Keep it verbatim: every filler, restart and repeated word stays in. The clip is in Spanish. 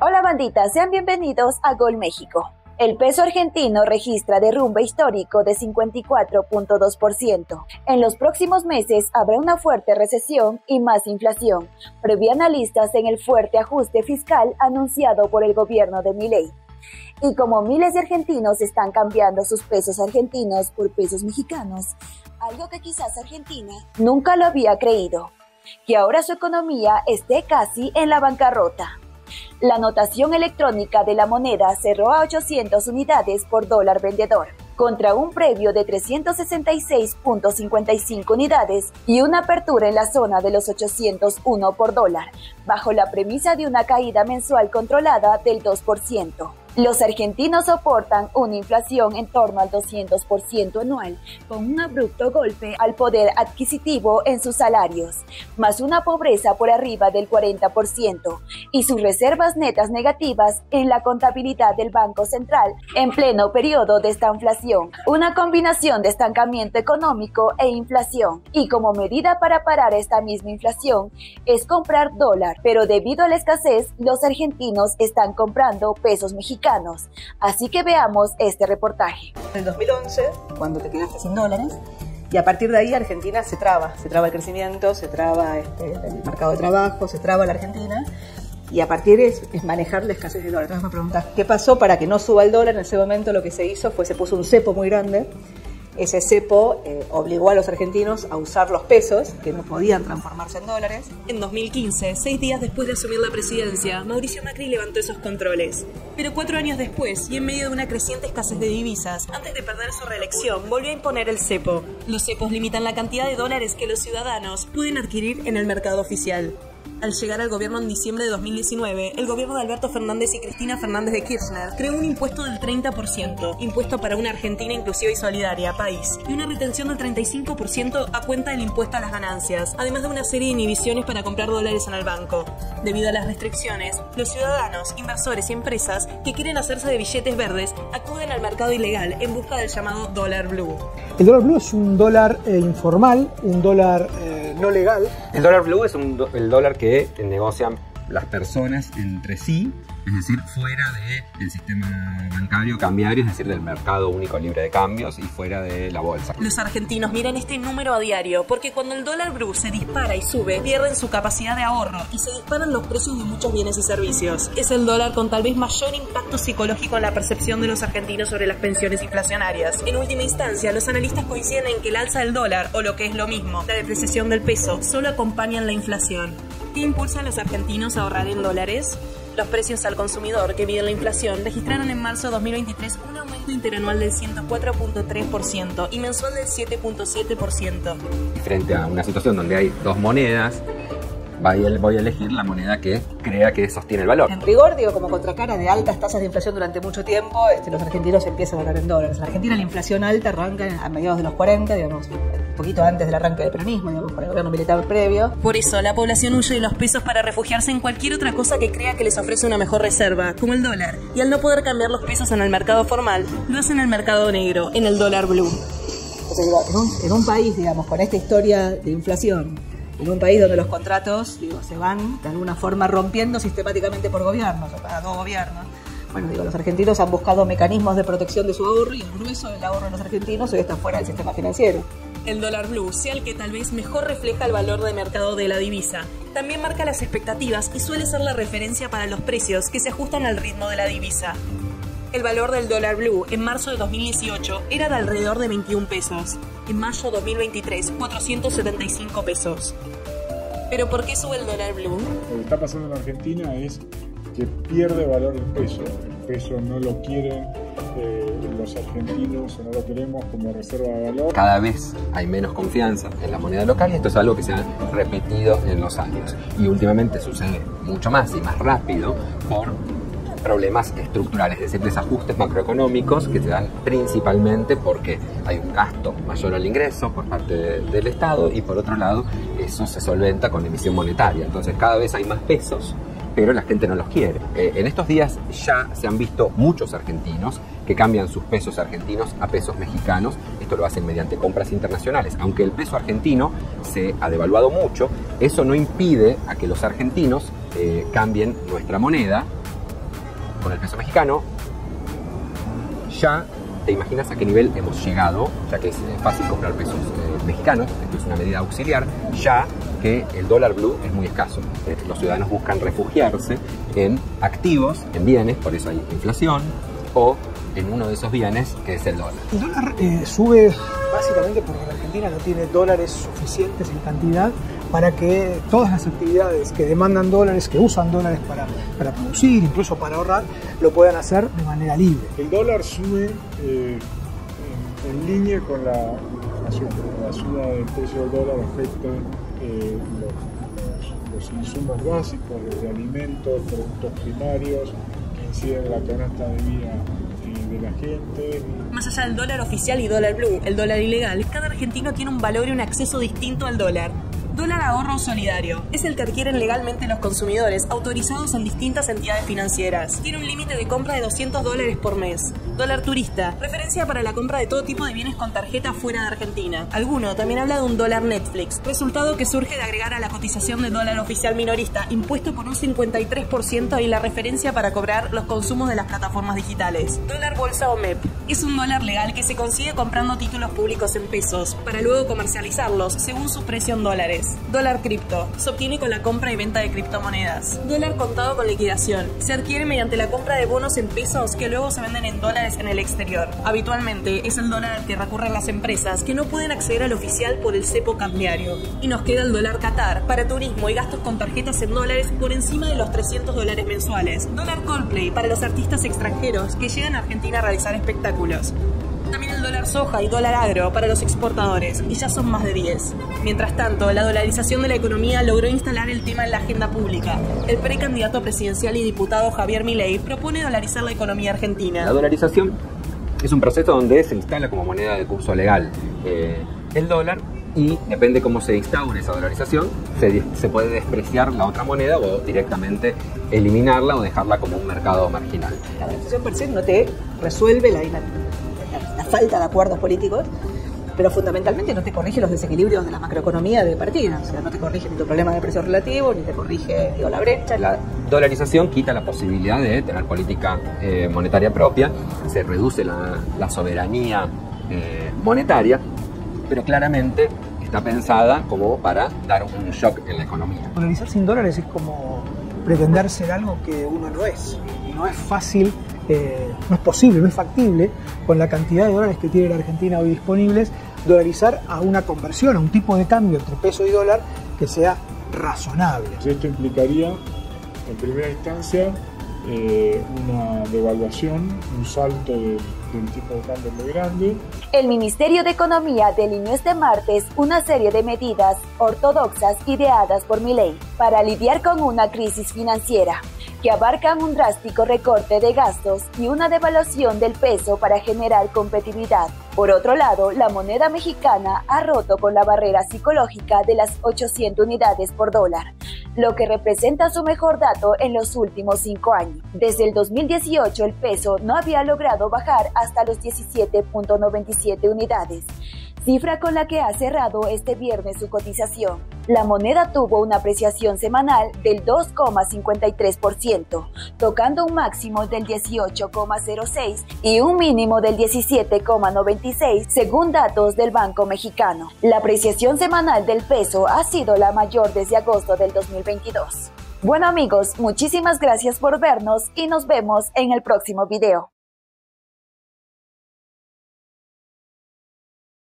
Hola bandita, sean bienvenidos a Gol México. El peso argentino registra derrumbe histórico de cincuenta y cuatro punto dos por ciento. En los próximos meses habrá una fuerte recesión y más inflación, prevé analistas en el fuerte ajuste fiscal anunciado por el gobierno de Milei. Y como miles de argentinos están cambiando sus pesos argentinos por pesos mexicanos, algo que quizás Argentina nunca lo había creído, que ahora su economía esté casi en la bancarrota. La notación electrónica de la moneda cerró a ochocientas unidades por dólar vendedor, contra un previo de trescientas sesenta y seis punto cincuenta y cinco unidades y una apertura en la zona de los ochocientos uno por dólar, bajo la premisa de una caída mensual controlada del dos por ciento. Los argentinos soportan una inflación en torno al doscientos por ciento anual, con un abrupto golpe al poder adquisitivo en sus salarios, más una pobreza por arriba del cuarenta por ciento y sus reservas netas negativas en la contabilidad del Banco Central en pleno periodo de estanflación, una combinación de estancamiento económico e inflación. Y como medida para parar esta misma inflación es comprar dólar, pero debido a la escasez, los argentinos están comprando pesos mexicanos. Así que veamos este reportaje. En el dos mil once, cuando te quedaste sin dólares, y a partir de ahí Argentina se traba, se traba el crecimiento, se traba este, el mercado de trabajo, se traba la Argentina, y a partir de eso es manejar la escasez de dólares. Entonces me preguntas, ¿qué pasó para que no suba el dólar? En ese momento lo que se hizo fue, se puso un cepo muy grande. Ese cepo eh, obligó a los argentinos a usar los pesos, que no podían transformarse en dólares. En dos mil quince, seis días después de asumir la presidencia, Mauricio Macri levantó esos controles. Pero cuatro años después, y en medio de una creciente escasez de divisas, antes de perder su reelección, volvió a imponer el cepo. Los cepos limitan la cantidad de dólares que los ciudadanos pueden adquirir en el mercado oficial. Al llegar al gobierno en diciembre de dos mil diecinueve, el gobierno de Alberto Fernández y Cristina Fernández de Kirchner creó un impuesto del treinta por ciento, impuesto para una Argentina inclusiva y solidaria, país, y una retención del treinta y cinco por ciento a cuenta del impuesto a las ganancias, además de una serie de inhibiciones para comprar dólares en el banco. Debido a las restricciones, los ciudadanos, inversores y empresas que quieren hacerse de billetes verdes acuden al mercado ilegal en busca del llamado dólar blue. El dólar blue es un dólar eh, informal, un dólar eh, no legal. El dólar blue es un do- el dólar que que negocian las personas entre sí, es decir, fuera del sistema bancario cambiario, es decir, del mercado único libre de cambios y fuera de la bolsa. Los argentinos miran este número a diario porque cuando el dólar blue se dispara y sube, pierden su capacidad de ahorro y se disparan los precios de muchos bienes y servicios. Es el dólar con tal vez mayor impacto psicológico en la percepción de los argentinos sobre las pensiones inflacionarias. En última instancia, los analistas coinciden en que el alza del dólar, o lo que es lo mismo, la depreciación del peso, solo acompañan la inflación. ¿Qué impulsa a los argentinos a ahorrar en dólares? Los precios al consumidor que miden la inflación registraron en marzo de dos mil veintitrés un aumento interanual del ciento cuatro punto tres por ciento y mensual del siete punto siete por ciento. Frente a una situación donde hay dos monedas, voy a elegir la moneda que crea que sostiene el valor. En rigor, digo, como contracara de altas tasas de inflación durante mucho tiempo, este, los argentinos empiezan a hablar en dólares. En Argentina la inflación alta arranca a mediados de los cuarenta, digamos, un poquito antes del arranque del peronismo, digamos, por el gobierno militar previo. Por eso, la población huye de los pesos para refugiarse en cualquier otra cosa que crea que les ofrece una mejor reserva, como el dólar. Y al no poder cambiar los pesos en el mercado formal, lo hacen en el mercado negro, en el dólar blue. O sea, digo, en un, en un país, digamos, con esta historia de inflación, en un país donde los contratos, digo, se van de alguna forma rompiendo sistemáticamente por gobiernos, o para dos gobiernos. Bueno, digo, los argentinos han buscado mecanismos de protección de su ahorro y el grueso del ahorro de los argentinos hoy está fuera del sistema financiero. El dólar blue, sea el que tal vez mejor refleja el valor de mercado de la divisa, también marca las expectativas y suele ser la referencia para los precios que se ajustan al ritmo de la divisa. El valor del dólar blue en marzo de dos mil dieciocho era de alrededor de veintiún pesos. En mayo de dos mil veintitrés, cuatrocientos setenta y cinco pesos. ¿Pero por qué sube el dólar blue? Lo que está pasando en Argentina es que pierde valor el peso. El peso no lo quieren eh, los argentinos, no lo queremos como reserva de valor. Cada vez hay menos confianza en la moneda local y esto es algo que se ha repetido en los años. Y últimamente sucede mucho más y más rápido por problemas estructurales, es decir, desajustes macroeconómicos que se dan principalmente porque hay un gasto mayor al ingreso por parte de, del Estado y por otro lado eso se solventa con emisión monetaria. Entonces cada vez hay más pesos, pero la gente no los quiere. Eh, en estos días ya se han visto muchos argentinos que cambian sus pesos argentinos a pesos mexicanos. Esto lo hacen mediante compras internacionales. Aunque el peso argentino se ha devaluado mucho, eso no impide a que los argentinos eh, cambien nuestra moneda con el peso mexicano, ya te imaginas a qué nivel hemos llegado, ya que es fácil comprar pesos eh, mexicanos. Esto es una medida auxiliar, ya que el dólar blue es muy escaso. Los ciudadanos buscan refugiarse en activos, en bienes, por eso hay inflación, o en uno de esos bienes que es el dólar. El dólar eh, sube básicamente porque la Argentina no tiene dólares suficientes en cantidad para que todas las actividades que demandan dólares, que usan dólares para, para producir, incluso para ahorrar, lo puedan hacer de manera libre. El dólar sube eh, en, en línea con la inflación. La suba del precio del dólar afecta eh, los, los, los insumos básicos, los alimentos, productos primarios, que inciden en la canasta de vida de la gente. Más allá del dólar oficial y dólar blue, el dólar ilegal, cada argentino tiene un valor y un acceso distinto al dólar. Dólar ahorro solidario es el que adquieren legalmente los consumidores autorizados en distintas entidades financieras. Tiene un límite de compra de doscientos dólares por mes. Dólar turista, referencia para la compra de todo tipo de bienes con tarjeta fuera de Argentina. Alguno también habla de un dólar Netflix, resultado que surge de agregar a la cotización de dólar oficial minorista, impuesto por un cincuenta y tres por ciento y la referencia para cobrar los consumos de las plataformas digitales. Dólar bolsa o M E P es un dólar legal que se consigue comprando títulos públicos en pesos, para luego comercializarlos según su precio en dólares. Dólar cripto. Se obtiene con la compra y venta de criptomonedas. Dólar contado con liquidación. Se adquiere mediante la compra de bonos en pesos que luego se venden en dólares en el exterior. Habitualmente es el dólar al que recurren las empresas que no pueden acceder al oficial por el cepo cambiario. Y nos queda el dólar Qatar para turismo y gastos con tarjetas en dólares por encima de los trescientos dólares mensuales. Dólar Coldplay para los artistas extranjeros que llegan a Argentina a realizar espectáculos. También el dólar soja y dólar agro para los exportadores, y ya son más de diez. Mientras tanto, la dolarización de la economía logró instalar el tema en la agenda pública. El precandidato presidencial y diputado Javier Milei propone dolarizar la economía argentina. La dolarización es un proceso donde se instala como moneda de curso legal eh, el dólar, y depende cómo se instaure esa dolarización, se, se puede despreciar la otra moneda o directamente eliminarla o dejarla como un mercado marginal. La dolarización per se no te resuelve la dinámica, la falta de acuerdos políticos, pero fundamentalmente no te corrige los desequilibrios de la macroeconomía de partida. O sea, no te corrige ni tu problema de precio relativo, ni te corrige digo, la brecha. La dolarización quita la posibilidad de tener política eh, monetaria propia, se reduce la, la soberanía eh, monetaria, pero claramente está pensada como para dar un shock en la economía. Dolarizar sin dólares es como pretender ser algo que uno no es. No es fácil. Eh, no es posible, no es factible con la cantidad de dólares que tiene la Argentina hoy disponibles, dolarizar a una conversión, a un tipo de cambio entre peso y dólar que sea razonable. Esto implicaría en primera instancia eh, una devaluación, un salto de, de un tipo de cambio muy grande. El Ministerio de Economía delineó este martes una serie de medidas ortodoxas ideadas por Milei para lidiar con una crisis financiera, que abarcan un drástico recorte de gastos y una devaluación del peso para generar competitividad. Por otro lado, la moneda mexicana ha roto con la barrera psicológica de las ochocientas unidades por dólar, lo que representa su mejor dato en los últimos cinco años. Desde el dos mil dieciocho el peso no había logrado bajar hasta los diecisiete punto noventa y siete unidades, cifra con la que ha cerrado este viernes su cotización. La moneda tuvo una apreciación semanal del dos coma cincuenta y tres por ciento, tocando un máximo del dieciocho coma cero seis y un mínimo del diecisiete coma noventa y seis según datos del Banco Mexicano. La apreciación semanal del peso ha sido la mayor desde agosto del dos mil veintidós. Bueno amigos, muchísimas gracias por vernos y nos vemos en el próximo video.